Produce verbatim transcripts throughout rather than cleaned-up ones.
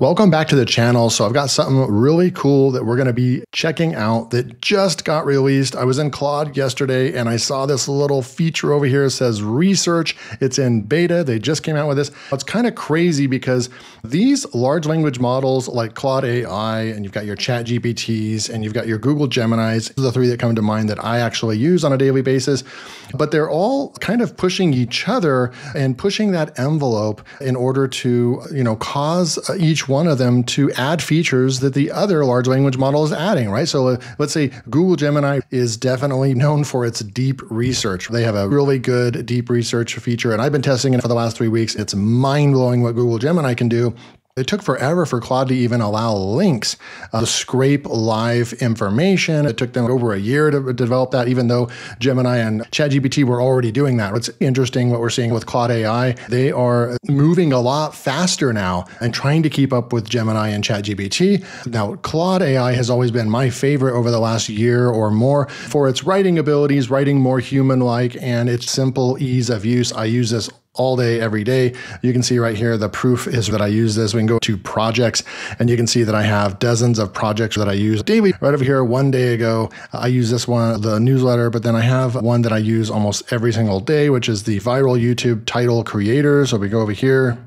Welcome back to the channel. So I've got something really cool that we're gonna be checking out that just got released. I was in Claude yesterday and I saw this little feature over here. It says research, it's in beta. They just came out with this. It's kind of crazy because these large language models like Claude A I, and you've got your Chat G P Ts, and you've got your Google Geminis, the three that come to mind that I actually use on a daily basis, but they're all kind of pushing each other and pushing that envelope in order to, you know, cause each one of them to add features that the other large language model is adding, right? So uh, let's say Google Gemini is definitely known for its deep research. They have a really good deep research feature, and I've been testing it for the last three weeks. It's mind-blowing what Google Gemini can do. It took forever for Claude to even allow links uh, to scrape live information. It took them over a year to develop that, even though Gemini and Chat G P T were already doing that. It's interesting what we're seeing with Claude A I. They are moving a lot faster now and trying to keep up with Gemini and Chat G P T. Now, Claude A I has always been my favorite over the last year or more for its writing abilities, writing more human-like, and its simple ease of use. I use this all day, every day. You can see right here, the proof is that I use this. We can go to projects and you can see that I have dozens of projects that I use daily. Right over here, one day ago, I use this one, the newsletter, but then I have one that I use almost every single day, which is the viral YouTube title creator. So we go over here,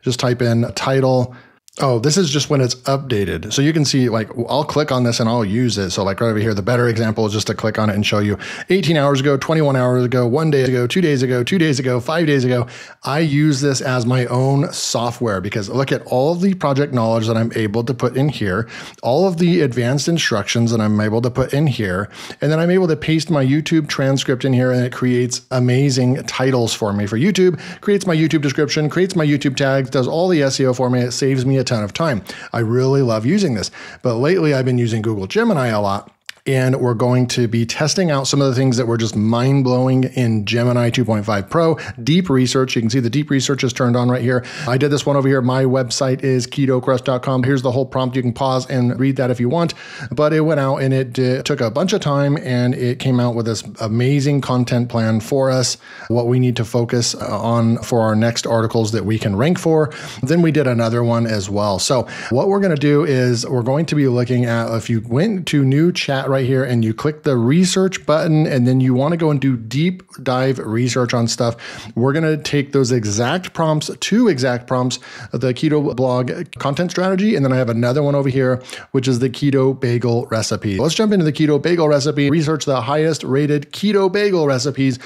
just type in a title. Oh, this is just when it's updated. So you can see, like, I'll click on this and I'll use it. So like right over here, the better example is just to click on it and show you eighteen hours ago, twenty-one hours ago, one day ago, two days ago, two days ago, five days ago. I use this as my own software because look at all the project knowledge that I'm able to put in here, all of the advanced instructions that I'm able to put in here. And then I'm able to paste my YouTube transcript in here and it creates amazing titles for me for YouTube, creates my YouTube description, creates my YouTube tags, does all the S E O for me. It saves me a ton of time. I really love using this, but lately I've been using Google Gemini a lot. And we're going to be testing out some of the things that were just mind-blowing in Gemini two point five Pro. Deep research. You can see the deep research is turned on right here. I did this one over here. My website is keto crust dot com. Here's the whole prompt. You can pause and read that if you want. But it went out and it did, took a bunch of time and it came out with this amazing content plan for us, what we need to focus on for our next articles that we can rank for. Then we did another one as well. So what we're going to do is we're going to be looking at, if you went to new chat right here and you click the research button and then you want to go and do deep dive research on stuff, we're going to take those exact prompts, two exact prompts, the keto blog content strategy, and then I have another one over here, which is the keto bagel recipe. Let's jump into the keto bagel recipe, research the highest rated keto bagel recipes,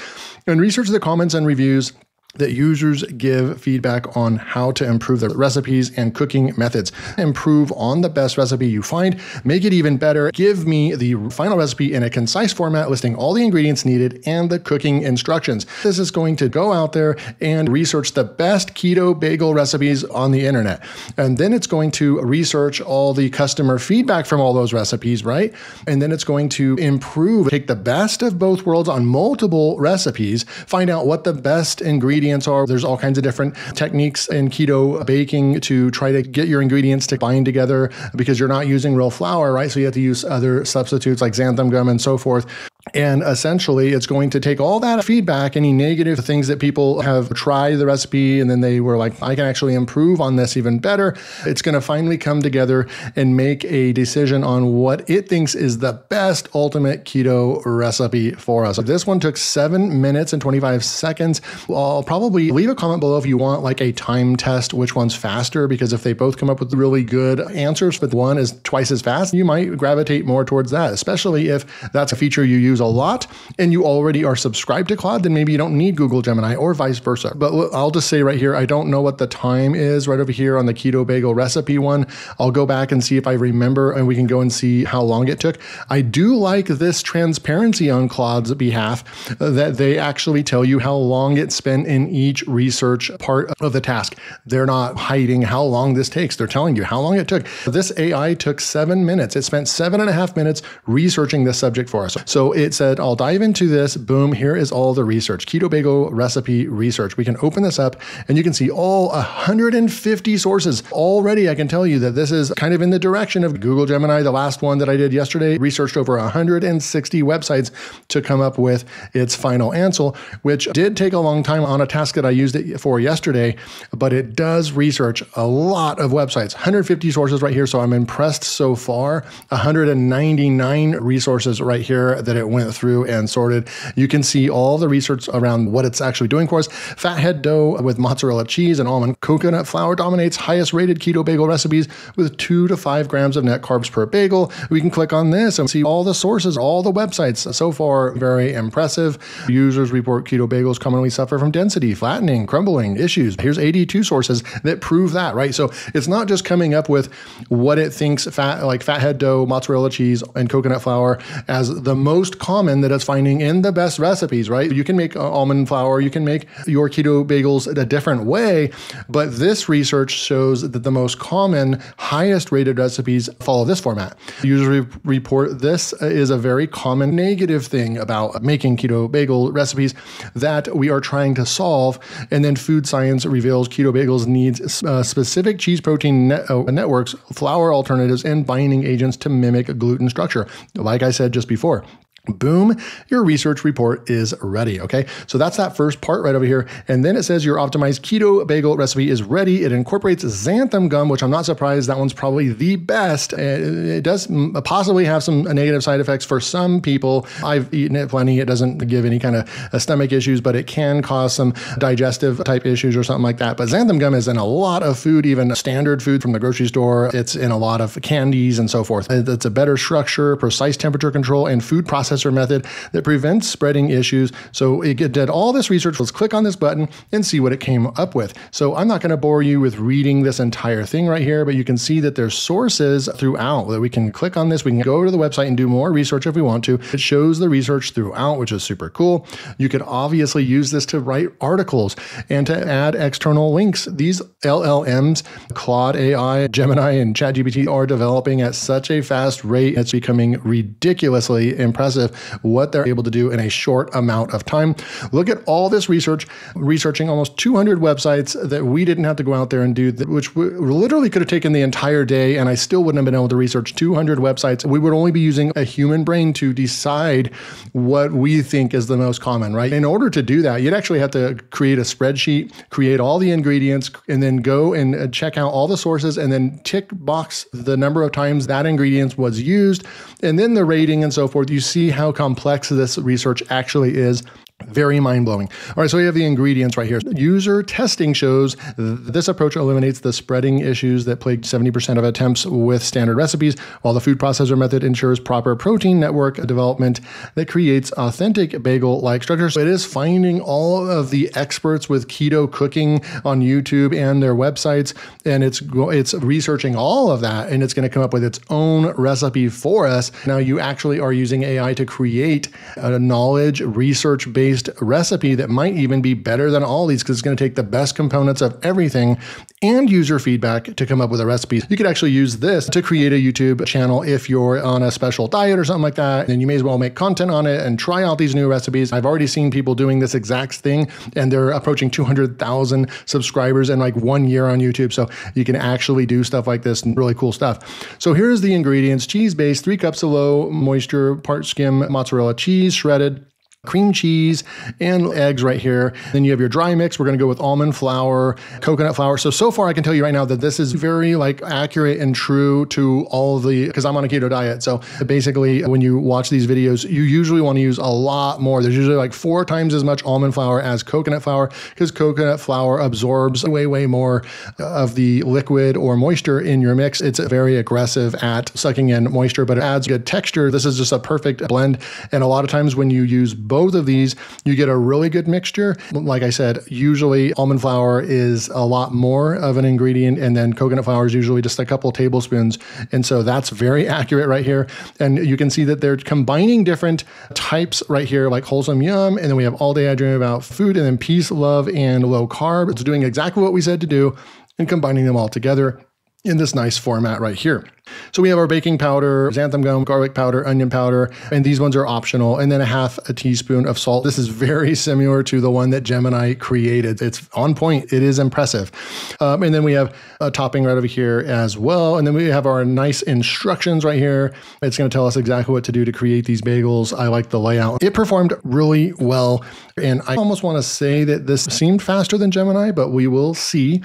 and research the comments and reviews that users give feedback on how to improve their recipes and cooking methods. Improve on the best recipe you find, make it even better. Give me the final recipe in a concise format, listing all the ingredients needed and the cooking instructions. This is going to go out there and research the best keto bagel recipes on the internet. And then it's going to research all the customer feedback from all those recipes, right? And then it's going to improve, take the best of both worlds on multiple recipes, find out what the best ingredients are. There's all kinds of different techniques in keto baking to try to get your ingredients to bind together because you're not using real flour, right? So you have to use other substitutes like xanthan gum and so forth. And essentially, it's going to take all that feedback, any negative things that people have tried the recipe, and then they were like, I can actually improve on this even better. It's going to finally come together and make a decision on what it thinks is the best ultimate keto recipe for us. This one took seven minutes and twenty-five seconds. I'll probably leave a comment below if you want like a time test, which one's faster, because if they both come up with really good answers, but one is twice as fast, you might gravitate more towards that, especially if that's a feature you use a lot and you already are subscribed to Claude, then maybe you don't need Google Gemini or vice versa. But I'll just say right here, I don't know what the time is right over here on the keto bagel recipe one. I'll go back and see if I remember and we can go and see how long it took. I do like this transparency on Claude's behalf that they actually tell you how long it spent in each research part of the task. They're not hiding how long this takes. They're telling you how long it took. This A I took seven minutes. It spent seven and a half minutes researching this subject for us. So it it said, I'll dive into this. Boom, here is all the research. Keto bagel recipe research. We can open this up and you can see all one hundred fifty sources. Already, I can tell you that this is kind of in the direction of Google Gemini. The last one that I did yesterday researched over one hundred sixty websites to come up with its final answer, which did take a long time on a task that I used it for yesterday, but it does research a lot of websites, one hundred fifty sources right here. So I'm impressed so far, one hundred ninety-nine resources right here that it went through and sorted. You can see all the research around what it's actually doing for us. Fathead dough with mozzarella cheese and almond coconut flour dominates highest rated keto bagel recipes with two to five grams of net carbs per bagel. We can click on this and see all the sources, all the websites. So far, very impressive. Users report keto bagels commonly suffer from density, flattening, crumbling issues. Here's eighty-two sources that prove that, right? So it's not just coming up with what it thinks fat, like fathead dough, mozzarella cheese, and coconut flour as the most common that it's finding in the best recipes, right? You can make almond flour, you can make your keto bagels a different way, but this research shows that the most common, highest rated recipes follow this format. Users re report this is a very common negative thing about making keto bagel recipes that we are trying to solve. And then food science reveals keto bagels needs uh, specific cheese protein net uh, networks, flour alternatives, and binding agents to mimic gluten structure. Like I said just before, boom, your research report is ready, okay? So that's that first part right over here. And then it says your optimized keto bagel recipe is ready. It incorporates xanthan gum, which I'm not surprised, that one's probably the best. It does possibly have some negative side effects for some people. I've eaten it plenty. It doesn't give any kind of stomach issues, but it can cause some digestive type issues or something like that. But xanthan gum is in a lot of food, even standard food from the grocery store. It's in a lot of candies and so forth. It's a better structure, precise temperature control, and food processing method that prevents spreading issues. So it did all this research. Let's click on this button and see what it came up with. So I'm not going to bore you with reading this entire thing right here, but you can see that there's sources throughout that we can click on this. We can go to the website and do more research if we want to. It shows the research throughout, which is super cool. You could obviously use this to write articles and to add external links. These L L Ms, Claude A I, Gemini, and ChatGPT are developing at such a fast rate. It's becoming ridiculously impressive what they're able to do in a short amount of time. Look at all this research, researching almost two hundred websites that we didn't have to go out there and do, which we literally could have taken the entire day and I still wouldn't have been able to research two hundred websites. We would only be using a human brain to decide what we think is the most common, right? In order to do that, you'd actually have to create a spreadsheet, create all the ingredients, and then go and check out all the sources and then tick box the number of times that ingredient was used, and then the rating and so forth. You see how complex this research actually is. Very mind-blowing. All right, so we have the ingredients right here. User testing shows th this approach eliminates the spreading issues that plague seventy percent of attempts with standard recipes, while the food processor method ensures proper protein network development that creates authentic bagel-like structures. So it is finding all of the experts with keto cooking on YouTube and their websites, and it's, it's researching all of that, and it's going to come up with its own recipe for us. Now you actually are using A I to create a knowledge research-based recipe that might even be better than all these, because it's going to take the best components of everything and user feedback to come up with a recipe. You could actually use this to create a YouTube channel if you're on a special diet or something like that. Then you may as well make content on it and try out these new recipes. I've already seen people doing this exact thing, and they're approaching two hundred thousand subscribers in like one year on YouTube. So you can actually do stuff like this and really cool stuff. So here's the ingredients: cheese base, three cups of low moisture, part skim mozzarella cheese, shredded cream cheese, and eggs right here. Then you have your dry mix. We're going to go with almond flour, coconut flour. So, so far I can tell you right now that this is very like accurate and true to all the, because I'm on a keto diet. So basically when you watch these videos, you usually want to use a lot more. There's usually like four times as much almond flour as coconut flour, because coconut flour absorbs way, way more of the liquid or moisture in your mix. It's very aggressive at sucking in moisture, but it adds good texture. This is just a perfect blend. And a lot of times when you use both Both of these, you get a really good mixture. Like I said, usually almond flour is a lot more of an ingredient, and then coconut flour is usually just a couple tablespoons. And so that's very accurate right here. And you can see that they're combining different types right here, like Wholesome Yum, and then we have All Day I Dream About Food, and then Peace, Love, and Low Carb. It's doing exactly what we said to do and combining them all together. in this nice format right here. So we have our baking powder, xanthan gum, garlic powder, onion powder, and these ones are optional, and then a half a teaspoon of salt. This is very similar to the one that Gemini created. It's on point. It is impressive. Um, and then we have a topping right over here as well. And then we have our nice instructions right here. It's going to tell us exactly what to do to create these bagels. I like the layout. It performed really well. And I almost want to say that this seemed faster than Gemini, but we will see.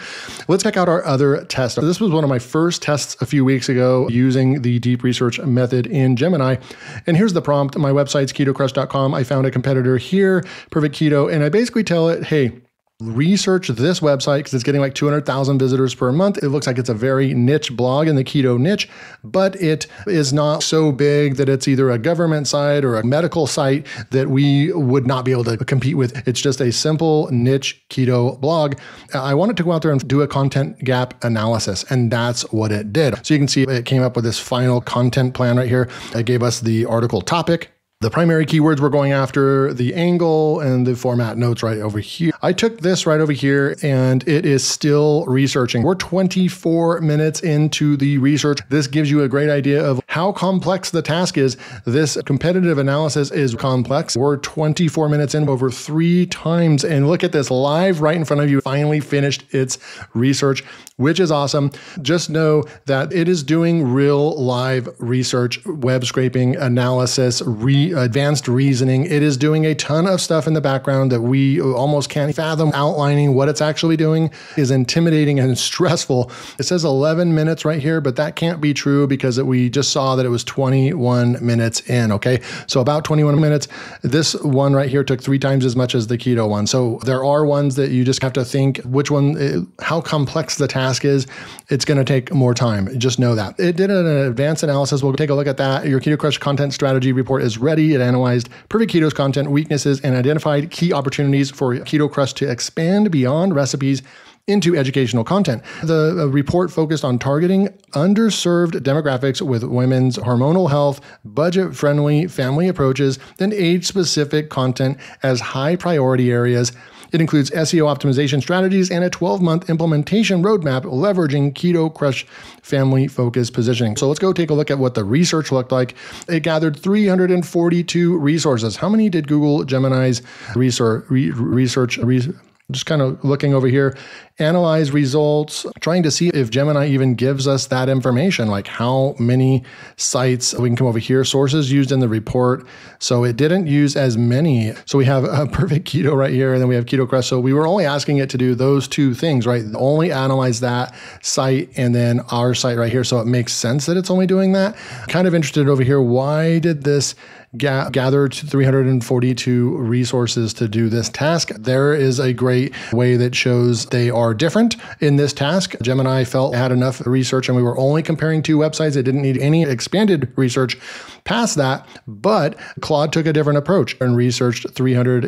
Let's check out our other test. So this was one of my first tests a few weeks ago, using the deep research method in Gemini. And here's the prompt. My website's keto crust dot com. I found a competitor here, Perfect Keto, and I basically tell it, hey, research this website because it's getting like two hundred thousand visitors per month. It looks like it's a very niche blog in the keto niche, but it is not so big that it's either a government site or a medical site that we would not be able to compete with. It's just a simple niche keto blog. I wanted to go out there and do a content gap analysis, and that's what it did. So you can see it came up with this final content plan right here. It gave us the article topic, the primary keywords we're going after, the angle, and the format notes right over here. I took this right over here and it is still researching. We're twenty-four minutes into the research. This gives you a great idea of how complex the task is. This competitive analysis is complex. We're twenty-four minutes in, over three times. And look at this, live right in front of you, finally finished its research, which is awesome. Just know that it is doing real live research, web scraping, analysis, re advanced reasoning. It is doing a ton of stuff in the background that we almost can't fathom. Outlining what it's actually doing is intimidating and stressful. It says eleven minutes right here, but that can't be true because we just saw that it was twenty-one minutes in, okay? So about twenty-one minutes. This one right here took three times as much as the keto one. So there are ones that you just have to think which one, how complex the task is. It's going to take more time. Just know that. It did an advanced analysis. We'll take a look at that. Your Keto Crush content strategy report is ready. It analyzed Perfect Keto's content weaknesses and identified key opportunities for Keto Crush to expand beyond recipes into educational content. The report focused on targeting underserved demographics with women's hormonal health, budget-friendly family approaches, and age-specific content as high priority areas. It includes S E O optimization strategies and a twelve-month implementation roadmap leveraging Keto Crush family-focused positioning. So let's go take a look at what the research looked like. It gathered three hundred forty-two resources. How many did Google Gemini's research, re, research, re, just kind of looking over here, analyze results, trying to see if Gemini even gives us that information, like how many sites. We can come over here, sources used in the report. So it didn't use as many. So we have a Perfect Keto right here, and then we have Keto Crush. So we were only asking it to do those two things, right? Only analyze that site and then our site right here. So it makes sense that it's only doing that. Kind of interested over here, why did this ga- gather three hundred forty-two resources to do this task? There is a great way that shows they are different in this task. Gemini felt had enough research and we were only comparing two websites. It didn't need any expanded research past that, but Claude took a different approach and researched three hundred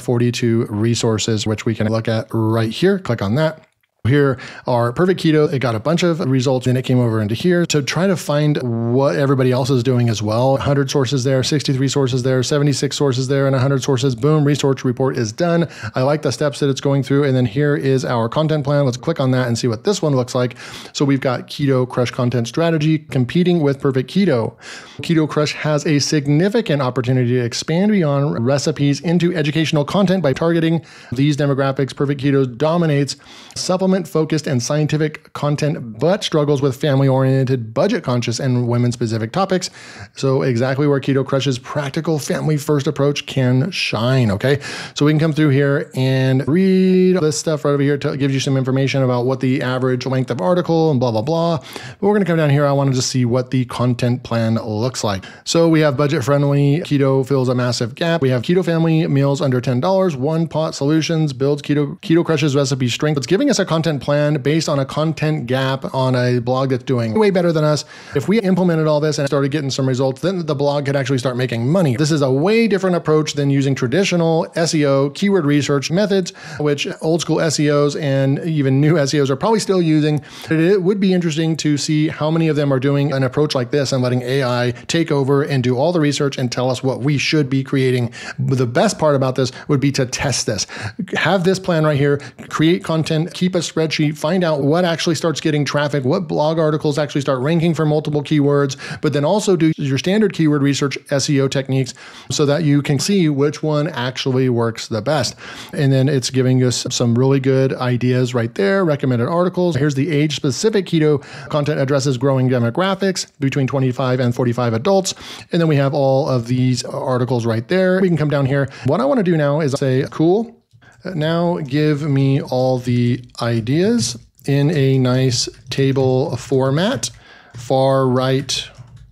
forty-two resources, which we can look at right here. Click on that. Here are Perfect Keto. It got a bunch of results and it came over into here to try to find what everybody else is doing as well. one hundred sources there, sixty-three sources there, seventy-six sources there, and one hundred sources. Boom, research report is done. I like the steps that it's going through. And then here is our content plan. Let's click on that and see what this one looks like. So we've got Keto Crush content strategy competing with Perfect Keto. Keto Crush has a significant opportunity to expand beyond recipes into educational content by targeting these demographics. Perfect Keto dominates supplement focused and scientific content, but struggles with family-oriented, budget-conscious, and women-specific topics. So exactly where Keto Crush's practical family-first approach can shine, okay? So we can come through here and read this stuff right over here. It gives you some information about what the average length of article and blah, blah, blah. But we're gonna come down here. I wanted to see what the content plan looks like. So we have budget-friendly, keto fills a massive gap. We have keto family meals under ten dollars, one-pot solutions, builds Keto, Keto Crush's recipe strength. It's giving us a content Content plan based on a content gap on a blog that's doing way better than us. If we implemented all this and started getting some results, then the blog could actually start making money. This is a way different approach than using traditional S E O keyword research methods, which old school S E Os and even new S E Os are probably still using. It would be interesting to see how many of them are doing an approach like this and letting A I take over and do all the research and tell us what we should be creating. But the best part about this would be to test this. Have this plan right here, create content, keep us spreadsheet, find out what actually starts getting traffic, what blog articles actually start ranking for multiple keywords, but then also do your standard keyword research S E O techniques so that you can see which one actually works the best. And then it's giving us some really good ideas right there, recommended articles. Here's the age-specific keto content addresses growing demographics between twenty-five and forty-five adults. And then we have all of these articles right there. We can come down here. What I want to do now is say, cool, now give me all the ideas in a nice table format, far right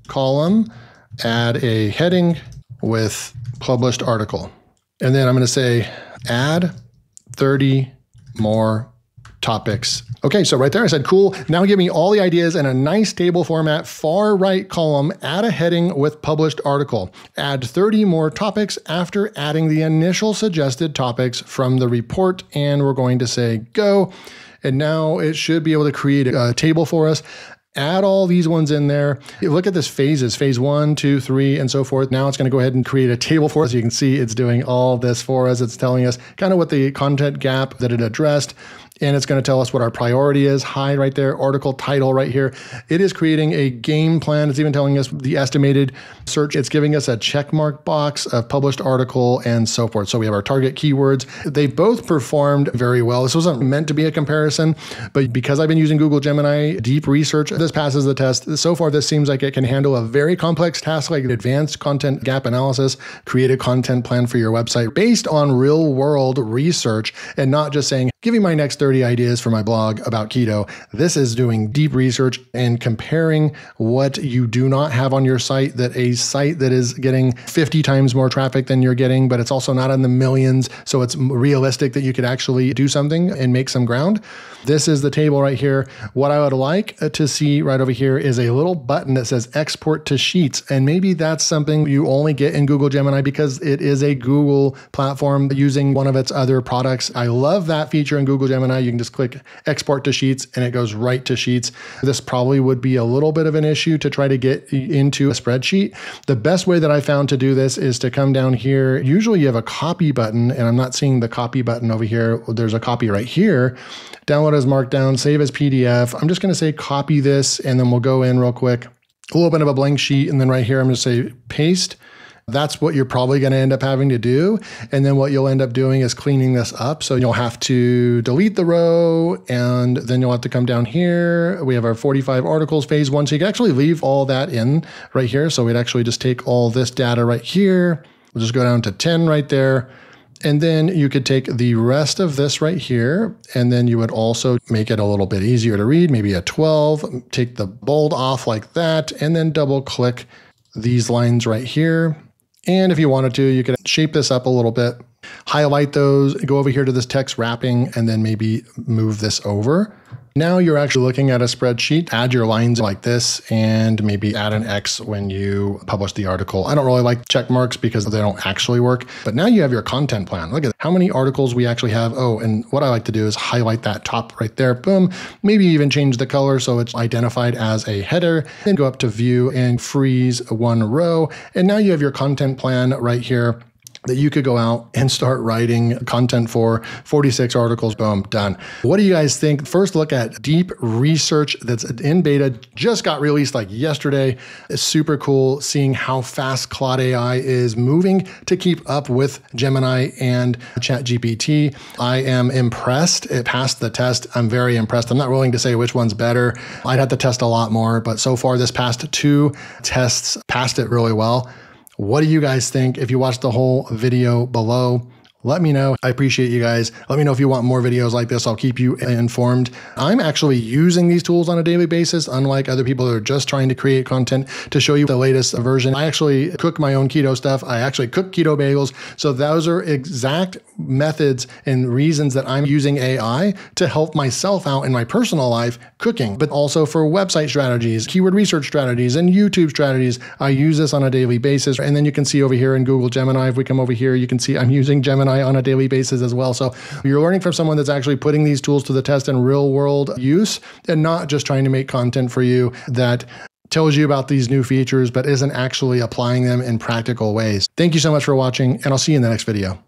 column, add a heading with published article. And then I'm going to say add thirty more topics. Okay, so right there I said, cool, now give me all the ideas in a nice table format, far right column, add a heading with published article. Add thirty more topics after adding the initial suggested topics from the report, and we're going to say go. And now it should be able to create a table for us. Add all these ones in there. Look at this phases, phase one, two, three, and so forth. Now it's going to go ahead and create a table for us. You can see it's doing all this for us. It's telling us kind of what the content gap that it addressed, and it's going to tell us what our priority is, high right there, article title right here. It is creating a game plan. It's even telling us the estimated search. It's giving us a check mark box, a published article, and so forth. So we have our target keywords. They both performed very well. This wasn't meant to be a comparison, but because I've been using Google Gemini deep research, this passes the test. So far, this seems like it can handle a very complex task like advanced content gap analysis, create a content plan for your website based on real world research, and not just saying, give me my next thirty ideas for my blog about keto. This is doing deep research and comparing what you do not have on your site, that a site that is getting fifty times more traffic than you're getting, but it's also not in the millions. So it's realistic that you could actually do something and make some ground. This is the table right here. What I would like to see right over here is a little button that says export to sheets. And maybe that's something you only get in Google Gemini because it is a Google platform using one of its other products. I love that feature in Google Gemini. You can just click export to sheets and it goes right to sheets. This probably would be a little bit of an issue to try to get into a spreadsheet. The best way that I found to do this is to come down here. Usually you have a copy button, and I'm not seeing the copy button over here. There's a copy right here. Download as markdown, save as P D F. I'm just going to say copy this, and then we'll go in real quick. We'll open up a blank sheet, and then right here I'm going to say paste. That's what you're probably going to end up having to do. And then what you'll end up doing is cleaning this up. So you'll have to delete the row, and then you'll have to come down here. We have our forty-five articles phase one. So you can actually leave all that in right here. So we'd actually just take all this data right here. We'll just go down to ten right there. And then you could take the rest of this right here, and then you would also make it a little bit easier to read, maybe a twelve, take the bold off like that, and then double click these lines right here. And if you wanted to, you could shape this up a little bit, highlight those, go over here to this text wrapping, and then maybe move this over. Now you're actually looking at a spreadsheet. Add your lines like this and maybe add an X when you publish the article. I don't really like check marks because they don't actually work, but now you have your content plan. Look at how many articles we actually have. Oh, and what I like to do is highlight that top right there. Boom. Maybe even change the color so it's identified as a header. Then go up to view and freeze one row. And now you have your content plan right here that you could go out and start writing content for. Forty-six articles, boom, done. What do you guys think? First look at deep research that's in beta, just got released like yesterday. It's super cool seeing how fast Claude A I is moving to keep up with Gemini and ChatGPT. I am impressed. It passed the test. I'm very impressed. I'm not willing to say which one's better. I'd have to test a lot more, but so far this past two tests passed it really well. What do you guys think? If you watched the whole video below, let me know. I appreciate you guys. Let me know if you want more videos like this. I'll keep you informed. I'm actually using these tools on a daily basis, unlike other people that are just trying to create content to show you the latest version. I actually cook my own keto stuff. I actually cook keto bagels. So those are exact methods and reasons that I'm using A I to help myself out in my personal life cooking, but also for website strategies, keyword research strategies, and YouTube strategies. I use this on a daily basis. And then you can see over here in Google Gemini, if we come over here, you can see I'm using Gemini on a daily basis as well. So you're learning from someone that's actually putting these tools to the test in real world use and not just trying to make content for you that tells you about these new features, but isn't actually applying them in practical ways. Thank you so much for watching, and I'll see you in the next video.